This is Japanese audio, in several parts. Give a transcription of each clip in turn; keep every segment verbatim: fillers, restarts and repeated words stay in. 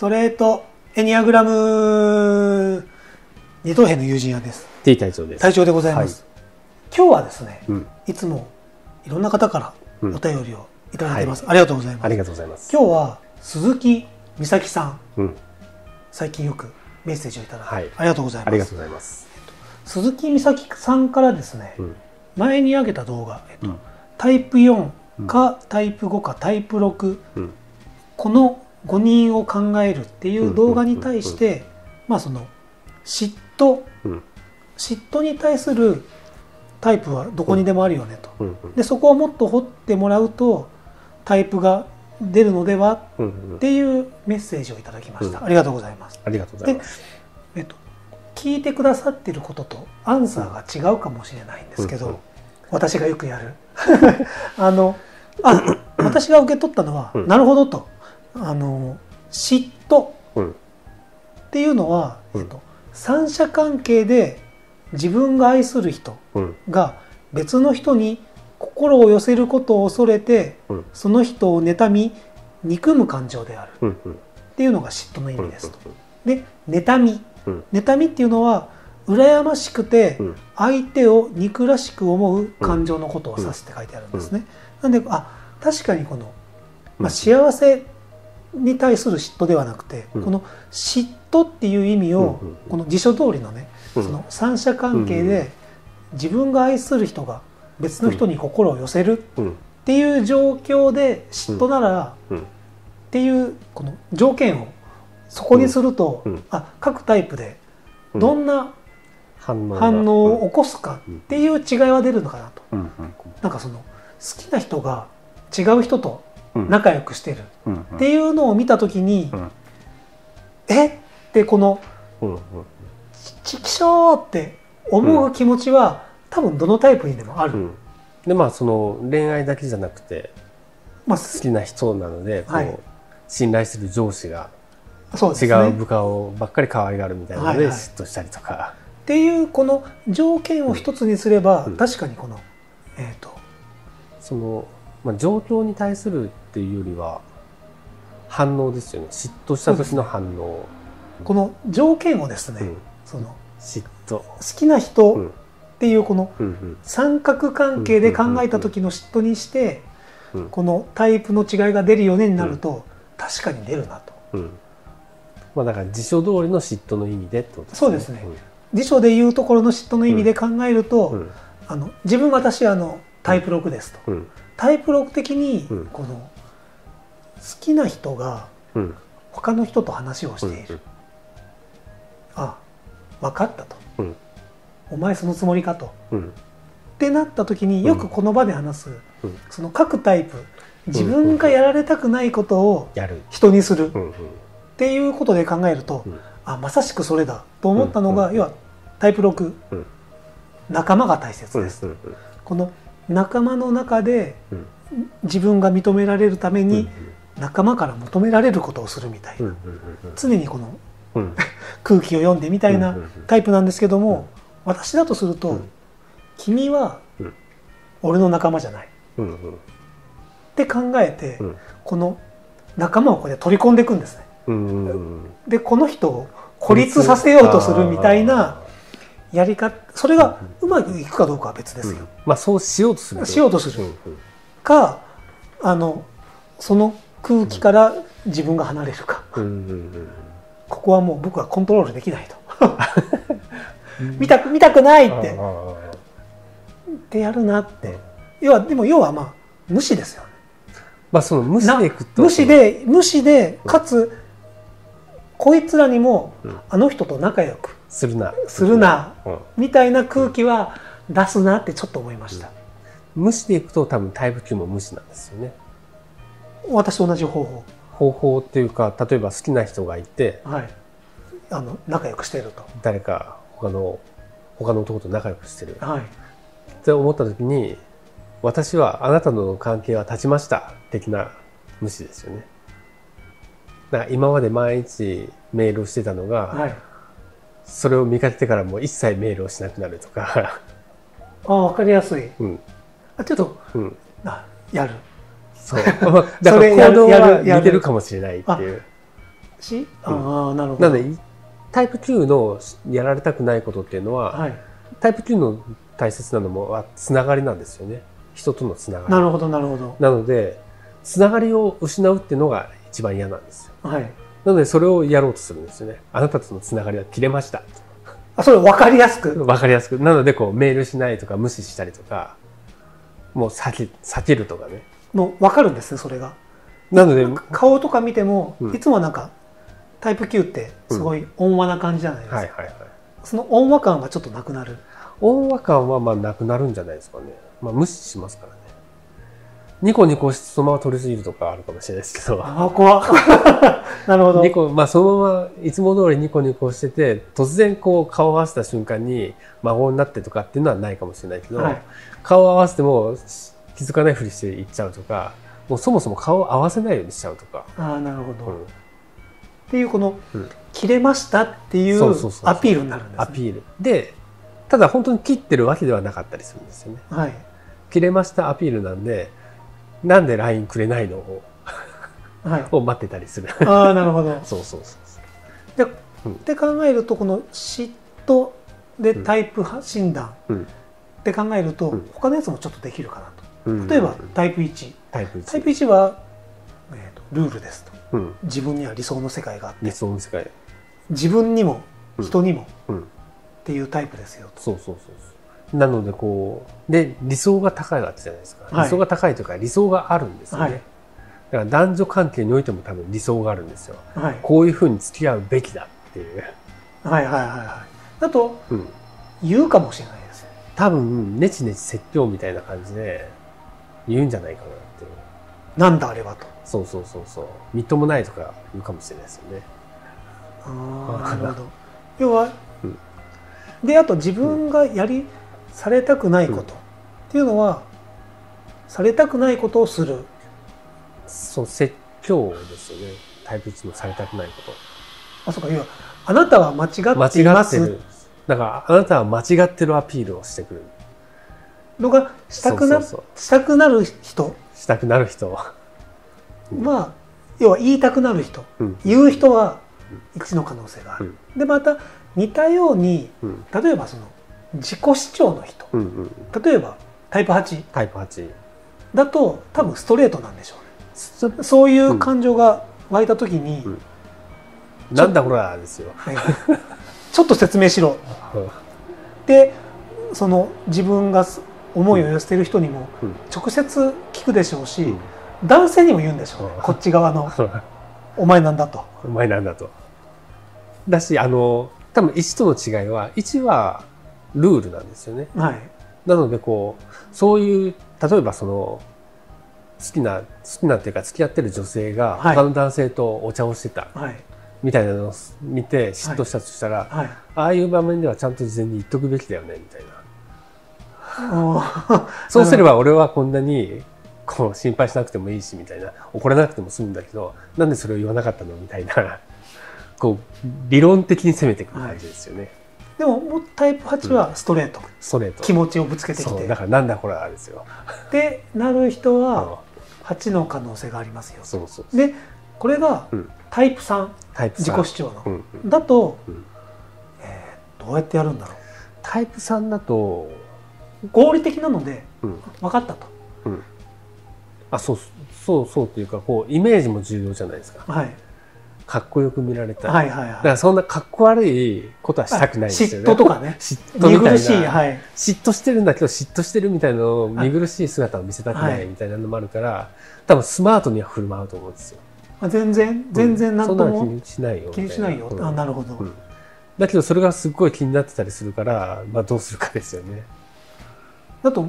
トレートエニアグラム二等兵の友人やです。 T 隊長です。隊長でございます。はい、今日はですね、うん、いつもいろんな方からお便りをいただいています、うん、はい、ありがとうございます。ありがとうございます。今日は鈴木美咲さん、うん、最近よくメッセージをいただいて、はい、ありがとうございます。ありがとうございます。鈴木美咲さんからですね、うん、前に上げた動画、えっとうん、タイプよんか、うん、タイプごかタイプろく、うん、このごにんを考えるっていう動画に対して、まあその嫉妬、うん、嫉妬に対するタイプはどこにでもあるよねと、うんうん、でそこをもっと掘ってもらうとタイプが出るのではっていうメッセージをいただきました。うん、ありがとうございます。ありがとうございます。で、えっと、聞いてくださってることとアンサーが違うかもしれないんですけど、うんうん、私がよくやるあのあ私が受け取ったのは、うん、なるほどと、あの嫉妬っていうのは、うん、えっと、三者関係で自分が愛する人が別の人に心を寄せることを恐れて、うん、その人を妬み憎む感情であるっていうのが嫉妬の意味ですと。で、妬み、うん、妬みっていうのは羨ましくて相手を憎らしく思う感情のことを指すって書いてあるんですね。なんで、あ、確かにこの、まあ、幸せに対する嫉妬ではなくて、うん、この嫉妬っていう意味を、うん、この辞書通りのね、うん、その三者関係で自分が愛する人が別の人に心を寄せるっていう状況で嫉妬ならっていうこの条件をそこにすると、うんうん、あ、各タイプでどんな反応を起こすかっていう違いは出るのかなと。なんかその好きな人が違う人と仲良くしてるっていうのを見た時に「えっ!」ってこの「ちきしょう!」って思う気持ちは多分どのタイプにでもある。うん、で、まあその恋愛だけじゃなくて、まあ、好きな人なので、はい、こう信頼する上司が違う部下をばっかり可愛がるみたいなので嫉妬したりとか。はいはい、っていうこの条件を一つにすれば、うん、確かにこの、えーと、そのまあ、状況に対するっていうよりは反応ですよね。嫉妬した時の反応、この条件をですね、うん、その嫉妬、好きな人っていうこの三角関係で考えた時の嫉妬にして、うん、このタイプの違いが出るよねになると、うん、確かに出るなと。うん、まあ、だから辞書通りの嫉妬の意味でってことですね。そうですね、うん、辞書でいうところの嫉妬の意味で考えると、うん、あの自分私あのタイプろくですと。うん、タイプろく的にこの好きな人が他の人と話をしている、あ、分かったと、うん、お前そのつもりかと、うん、ってなった時によくこの場で話す、うん、その各タイプ自分がやられたくないことを人にするっていうことで考えると、あ、まさしくそれだと思ったのが、要はタイプろく、うん、仲間が大切です。この仲間の中で自分が認められるために仲間から求められることをするみたいな、常にこの空気を読んでみたいなタイプなんですけども、私だとすると「君は俺の仲間じゃない」って考えてこの仲間をこれ取り込んでいくんですね。で、この人を孤立させようとするみたいな。やり方、それがうまくいくかどうかは別ですよ。うん、まあそうしようとするしようとするか、あのその空気から自分が離れるか、ここはもう僕はコントロールできないと見たく見たくないってってやるなって。要はでも要はまあ無視ですよね。まあその無視でいくと無視で無視でかつ、こいつらにもあの人と仲良くするなするなみたいな空気は出すなってちょっと思いました。うん、無視でいくと多分タイプきゅうも無視なんですよね。私と同じ方法方法っていうか、例えば好きな人がいて、はい、あの仲良くしてると、誰か他の他の男と仲良くしてる、はい、って思った時に、私はあなたの関係は断ちました的な無視ですよね。だから今まで毎日メールをしてたのが、はい、それを見かけてからもう一切メールをしなくなるとかああ、分かりやすい。うん、あ、ちょっと、うん、あ、やる、そうだから行動は似てるかもしれないっていうし、ああ、なるほど。なのでタイプきゅうのやられたくないことっていうのは、はい、タイプきゅうの大切なのもつながりなんですよね。人とのつながり。なるほど、なるほど。なのでつながりを失うっていうのが一番嫌なんですよ。はい。なのでそれをやろうとするんですよね。あなたとのつながりは切れました。あ、それ分かりやすく。分かりやすく。なのでこうメールしないとか無視したりとか、もう避け、避けるとかね。もう分かるんですね、それが。なので顔とか見ても、うん、いつもなんかタイプきゅうってすごい温和な感じじゃないですか。その温和感がちょっとなくなる。温和感はまあなくなるんじゃないですかね。まあ無視しますからね。ニコニコしてそのまま取りすぎるとかあるかもしれないですけど。ああ、怖っ。なるほど。ニコ、まあそのままいつも通りニコニコしてて、突然こう顔を合わせた瞬間に孫になってとかっていうのはないかもしれないけど、はい、顔を合わせても気づかないふりしていっちゃうとか、もうそもそも顔を合わせないようにしちゃうとか。ああ、なるほど。うんっていうこの切れましたっていうアピールになるんですね。アピールで、ただ本当に切ってるわけではなかったりするんですよね。はい、切れましたアピールなんで、なんで ライン くれないのを、はい、を待ってたりする。ああ、なるほど。そうそうそう。で、うん、って考えるとこの嫉妬でタイプ診断って考えると、うん、他のやつもちょっとできるかなと。例えばタイプいち。タイプいち。タイプいちは、えーと、ルールですと。うん、自分には理想の世界があって、理想の世界、自分にも人にも、うんうん、っていうタイプですよと。そうそうそうそう。なのでこうで理想が高いわけじゃないですか。はい、理想が高いというか理想があるんですよね。はい、だから男女関係においても多分理想があるんですよ。はい、こういうふうに付き合うべきだっていう。はいはいはいはい。だと、うん、言うかもしれないですよ。多分ネチネチ説教みたいな感じで言うんじゃないかなっていう。なんだあれはと。そうそうそうそう、みっともないとか言うかもしれないですよね。ああ、なるほど。要は、うん、であと自分がやり、うん、されたくないこと、うん、っていうのはされたくないことをする。そう、説教ですよね。タイプいちのされたくないこと。あ、そうか。要はあなたは間違っています。間違ってる。だからあなたは間違ってるアピールをしてくるのがしたくなしたくなる人。したくなる人。まあ、要は言いたくなる人、うん、言う人はいちの可能性がある、うん、でまた似たように、うん、例えばその自己主張の人、うんうん、例えばタイプはち、タイプはちだと多分ストレートなんでしょうね、うん、そういう感情が湧いた時に、うんうん、なんだこれはですよ、はい、ちょっと説明しろでその自分が思いを寄せてる人にも直接聞くでしょうし、うんうん、男性にも言うんでしょうね、こっち側のお前なんだとお前なんだと。だしあの多分いちとの違いはいちはルールなんですよね。はい、なのでこうそういう例えばその好きな好きなっていうか付き合ってる女性が他の男性とお茶をしてた、はい、みたいなのを見て嫉妬したとしたら、はいはい、ああいう場面ではちゃんと事前に言っとくべきだよねみたいなそうすれば俺はこんなにこう心配しなくてもいいしみたいな、怒らなくても済むんだけどなんでそれを言わなかったのみたいなこう理論的に攻めてくる感じですよね。はい、でももうタイプはちはストレート、うん、ストレート気持ちをぶつけてきてだからなんだこれはですよでなる人ははちの可能性がありますよ。そうそうそう。でこれがタイプさん、うん、タイプさん自己主張の、うんうん、だと、うんえー、どうやってやるんだろう。タイプさんだと合理的なので、うん、分かったと、うんあそうそうそうというかこうイメージも重要じゃないですか。はい、かっこよく見られたい、はいはいはい、だからそんなかっこ悪いことはしたくないですよね。嫉妬とかね嫉妬みたいな、はい、嫉妬してるんだけど嫉妬してるみたいなのを見苦しい姿を見せたくないみたいなのもあるから、はい、多分スマートには振る舞うと思うんですよ。まあ、全然全然何とも、うん、そんなの気にしないよ気にしないよ、うん、あなるほど、うん、だけどそれがすっごい気になってたりするから、まあ、どうするかですよね。だと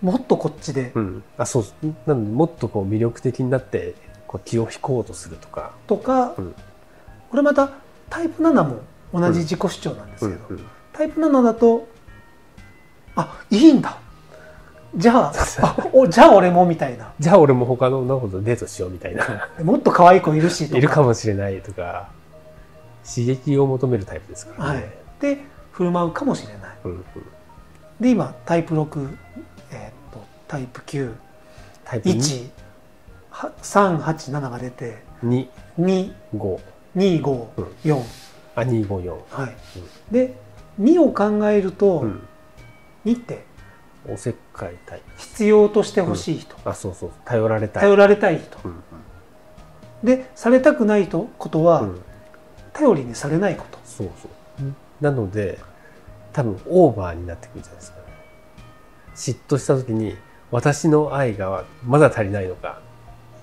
もっとこっちで、うん、あそうなのでもっとこう魅力的になってこう気を引こうとするとかとか、うん、これまたタイプななも同じ自己主張なんですけど、うんうんうん、タイプななだとあいいんだじゃ あ, あおじゃあ俺もみたいなじゃあ俺も他の女とデートしようみたいなもっと可愛い子いるしとかいるかもしれないとか刺激を求めるタイプですからね。はい、で振る舞うかもしれない、うんうん、で今タイプろくタイプきゅう、タイプいち、さん、はち、ななが出てに、に、ご、に、ご、よん。あ、に、ご、よん。はい。でにを考えるとにっておせっかいタイプ、必要としてほしい人、あ、そうそう、頼られたい、頼られたい人で、されたくないことは頼りにされないこと、そうそう。なので多分オーバーになってくるじゃないですかね。嫉妬した時に私の愛がまだ足りないのか、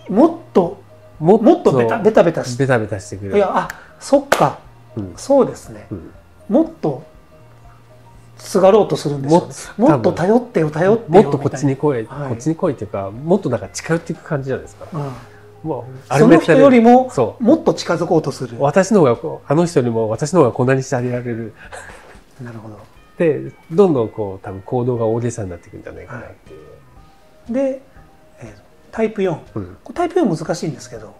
もっともっとベタベタベタしてくる、いや、あ、そっか、そうですね、もっとすがろうとするんですよね。もっと頼ってよ、頼ってよ、もっとこっちに来い、こっちに来いっていうか、もっとなんか近寄っていく感じじゃないですか。その人よりももっと近づこうとする、私の方が、あの人よりも私の方がこんなにしてあげられる。なるほど。でどんどんこう多分行動が大げさになっていくんじゃないかなっていう。でタイプよん、タイプよん難しいんですけど、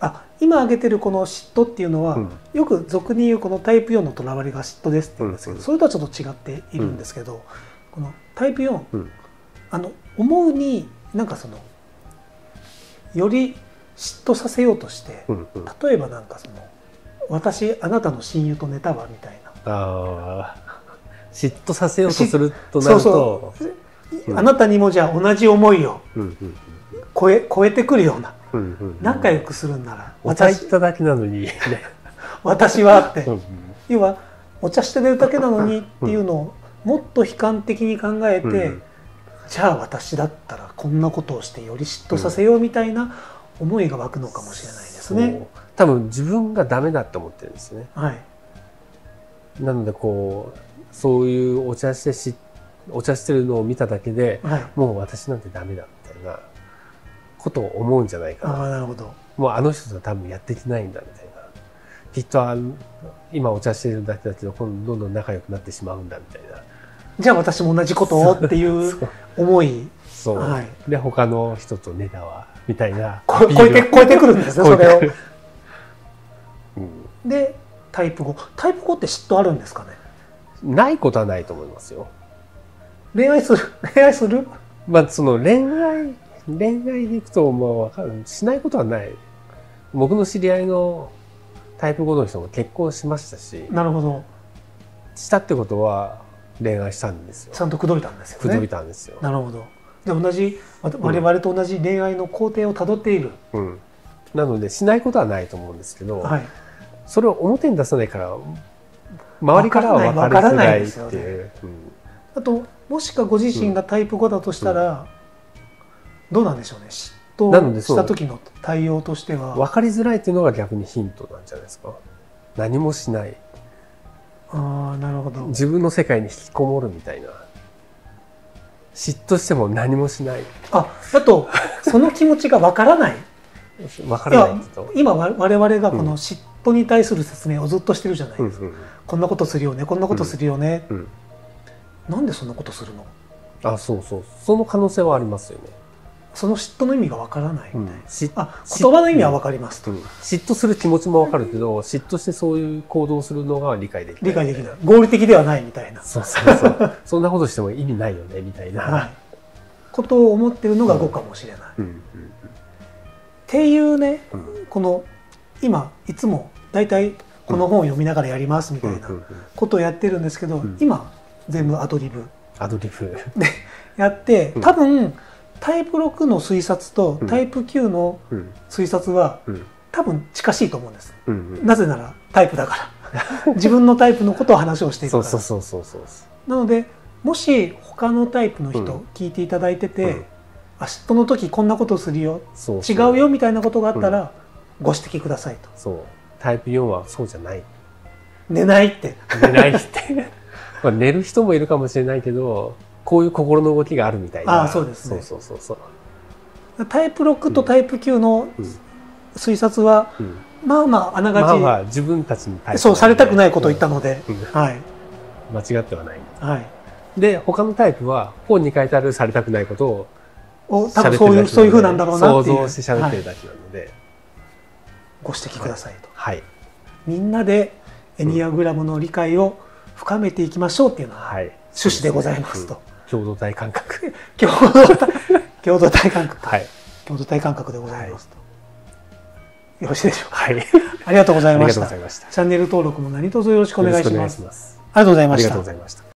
あ、今挙げてるこの嫉妬っていうのは、うん、よく俗に言うこのタイプよんのとらわれが嫉妬ですって言うんですけど、うん、それとはちょっと違っているんですけど、うん、このタイプよん、うん、あの思うになんかそのより嫉妬させようとして、うんうん、例えばなんかその私あなたの親友と寝たわみたいな、あ、嫉妬させようとするとなると、そうそう、うん、あなたにもじゃあ同じ思いを超え、超えてくるような。仲良くするんならお茶行っただけなのに私はって要はお茶してるだけなのにっていうのをもっと悲観的に考えて、じゃあ私だったらこんなことをしてより嫉妬させようみたいな思いが湧くのかもしれないですね。多分自分がダメだって思ってるんですね。はい、なのでこうそういうお茶してしお茶してるのを見ただけで、はい、もう私なんてダメだみたいなことを思うんじゃないかな。あ、なるほど。もうあの人とは多分やってきないんだみたいな。きっとあ今お茶してるだけだけど、どんどん仲良くなってしまうんだみたいな。じゃあ私も同じことをっていう思い。そう。はい、で他の人とねだわみたいな。超えて超えてくるんですね。それを。うん、でタイプご、タイプごって嫉妬あるんですかね。ないことはないと思いますよ。恋愛する恋愛する？まあその恋愛。恋愛に行くともう分かる、しないことはない。僕の知り合いのタイプごの人も結婚しましたし、なるほど、したってことは恋愛したんですよ。ちゃんと口説いたんですよね。口説いたんですよ。なるほど。で同じ我々と同じ恋愛の工程をたどっている、うんうん、なのでしないことはないと思うんですけど、はい、それを表に出さないから周りからは分からないっていう。あともしかご自身がタイプごだとしたら、うんうん、どうなんでしょうね。嫉妬した時の対応としては分かりづらいというのが逆にヒントなんじゃないですか。何もしない。あ、なるほど。自分の世界に引きこもるみたいな。嫉妬しても何もしない。あ、だとその気持ちが分からない。分からないと。今我々がこの嫉妬に対する説明をずっとしてるじゃないですか。こんなことするよね。こんなことするよね。うんうん、なんでそんなことするの？あ、そうそう。その可能性はありますよね。その嫉妬の意味がわからないみたいな、うん、あ、言葉の意味はわかりますと、うん、嫉妬する気持ちもわかるけど、嫉妬してそういう行動するのが理解できない、理解できない、合理的ではないみたいな、そうそうそう、そんなことしても意味ないよねみたいな、はい、ことを思ってるのがごかもしれないっていうね、うん、この今いつもだいたいこの本を読みながらやりますみたいなことをやってるんですけど、うん、今全部アドリブアドリブでやって多分、うん、タイプろくの推察とタイプきゅうの推察は多分近しいと思うんです。なぜならタイプだから自分のタイプのことを話をしているから。なのでもし他のタイプの人聞いていただいてて、あ、嫉妬の時こんなことするよ、違うよみたいなことがあったらご指摘くださいと。そう、タイプよんはそうじゃない。寝ないって。寝ないって。まあ寝る人もいるかもしれないけど。こういう心の動きがあるみたいな。ああ、そうですね。そうそうそうそう。タイプろくとタイプきゅうの推察は、うん、まあまああながち、まあまあ自分たちに対して、そうされたくないことを言ったので、うんうん、はい。間違ってはない。はい。で他のタイプは本に書いてあるされたくないことを、お、多分そういうそういう風なんだろうなっていう想像して喋ってるだけなので、はい、ご指摘くださいと。はい。みんなでエニアグラムの理解を深めていきましょうっていうのは趣旨でございますと。はい、共同体感覚、共同体感覚、はい、共同体感覚でございますと、よろしいでしょうか。はい。ありがとうございました。チャンネル登録も何卒よろしくお願いします。ありがとうございました。